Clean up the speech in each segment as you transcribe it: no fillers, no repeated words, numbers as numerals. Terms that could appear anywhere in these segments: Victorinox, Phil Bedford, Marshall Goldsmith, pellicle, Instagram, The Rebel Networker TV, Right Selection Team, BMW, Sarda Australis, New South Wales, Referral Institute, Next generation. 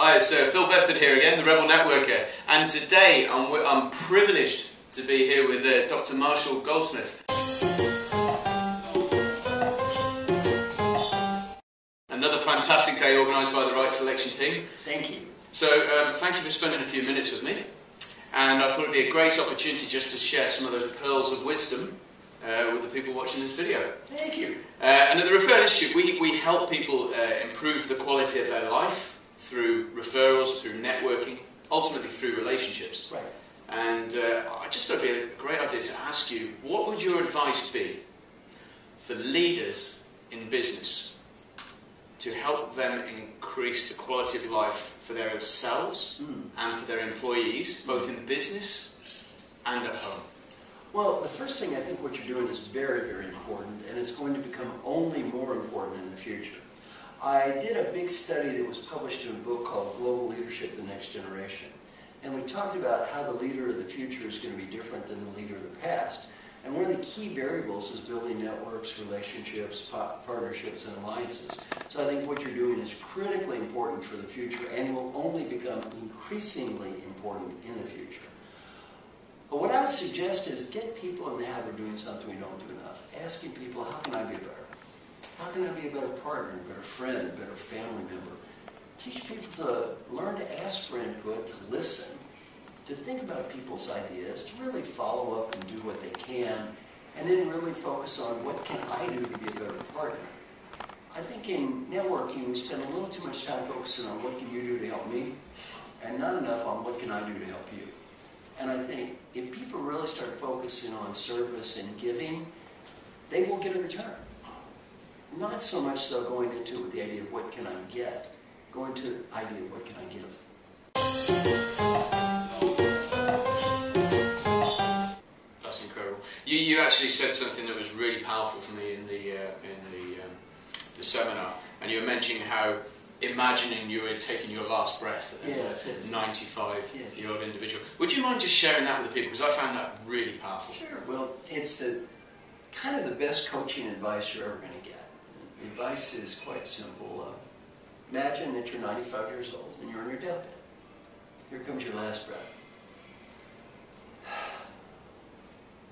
Hi, so Phil Bedford here again, the Rebel Networker, and today I'm privileged to be here with Dr. Marshall Goldsmith. Another fantastic day organised by the Right Selection Team. Thank you. So thank you for spending a few minutes with me, and I thought it would be a great opportunity just to share some of those pearls of wisdom with the people watching this video. Thank you. And at the Referral Institute we help people improve the quality of their life through referrals, through networking, ultimately through relationships. Right. And I just thought it would be a great idea to ask you, what would your advice be for leaders in business to help them increase the quality of life for themselves and for their employees, both in business and at home? Well, the first thing, I think what you're doing is very, very important, and it's going to become only more important in the future. I did a big study that was published in a book called Global Leadership, The Next Generation. And we talked about how the leader of the future is going to be different than the leader of the past. And one of the key variables is building networks, relationships, partnerships, and alliances. So I think what you're doing is critically important for the future and will only become increasingly important in the future. But what I would suggest is get people in the habit of doing something we don't do enough. Asking people, how can I be better? How can I be a better partner, a better friend, a better family member? Teach people to learn to ask for input, to listen, to think about people's ideas, to really follow up and do what they can, and then really focus on what can I do to be a better partner. I think in networking we spend a little too much time focusing on what can you do to help me, and not enough on what can I do to help you. And I think if people really start focusing on service and giving, they will get a return. Not so much, though, going into it with the idea of what can I get, going to the idea of what can I give. That's incredible. You actually said something that was really powerful for me in the seminar, and you were mentioning how imagining you were taking your last breath as a 95-year-old individual. Would you mind just sharing that with the people, because I found that really powerful. Sure. Well, it's kind of the best coaching advice you're ever going to get. The advice is quite simple. Imagine that you're 95 years old and you're on your deathbed. Here comes your last breath.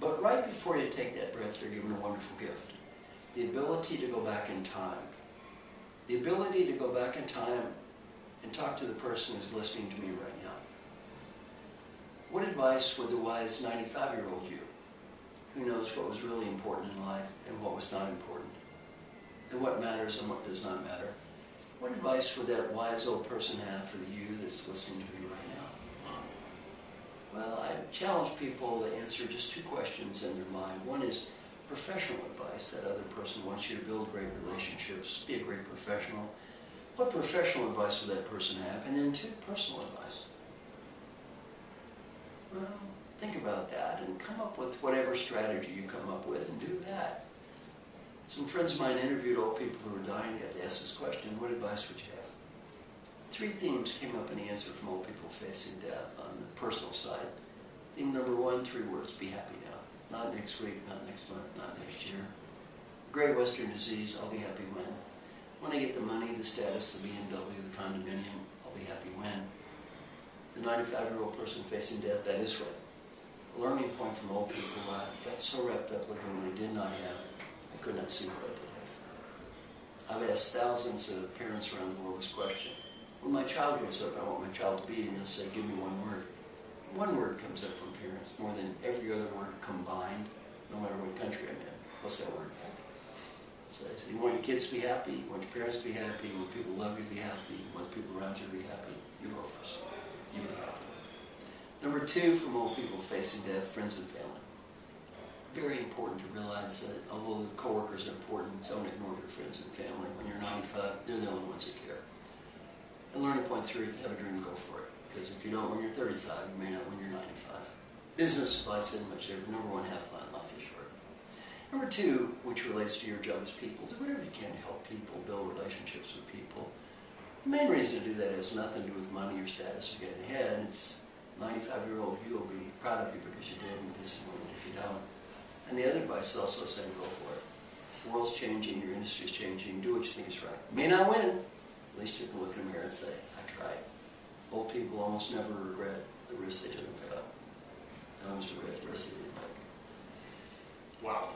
But right before you take that breath, you're given a wonderful gift. The ability to go back in time. The ability to go back in time and talk to the person who's listening to me right now. What advice would the wise 95-year-old you, who knows what was really important in life and what was not important, and what matters and what does not matter, what advice would that wise old person have for the you that's listening to me right now? Well, I challenge people to answer just two questions in their mind. One is professional advice. That other person wants you to build great relationships, be a great professional. What professional advice would that person have? And then two, personal advice. Well, think about that and come up with whatever strategy you come up with and do that. Some friends of mine interviewed old people who were dying and got to ask this question, what advice would you have? Three themes came up in the answer from old people facing death on the personal side. Theme number one, three words, be happy now. Not next week, not next month, not next year. Great Western disease, I'll be happy when I get the money, the status, the BMW, the condominium, I'll be happy when. The 95-year-old person facing death, that is right. Learning point from old people, I got so wrapped up looking what I did not have, I could not see what I did have. I've asked thousands of parents around the world this question. When my child grows up, I want my child to be, and they'll say, give me one word. One word comes up from parents more than every other word combined, no matter what country I'm in. What's that word? Happy. So I said, you want your kids to be happy, you want your parents to be happy, you want people to love you to be happy, you want people around you to be happy, you go first. You be happy. Number two, from old people facing death, friends and family. Very important to realize that although the co-workers are important, don't ignore your friends and family. When you're 95, they're the only ones that care. And learning point three, if you have a dream, go for it. Because if you don't when you're 35, you may not when you're 95. Business advice isn't much different. Number one, have fun. Life is short. Number two, which relates to your job as people, do whatever you can to help people, build relationships with people. The main reason to do that has nothing to do with money or status or getting ahead. It's 95-year-old you will be proud of you because you did, and disappointed if you don't. And the other advice is also saying go for it. The world's changing, your industry's changing, do what you think is right. You may not win, at least you can look in the mirror and say, I tried. Old people almost never regret the risks they took and failed. They almost regret the risks they didn't take. Wow.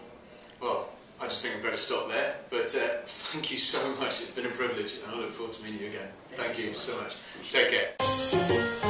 Well, I just think I'd better stop there. But thank you so much. It's been a privilege, and I look forward to meeting you again. Thank you so much. Take care.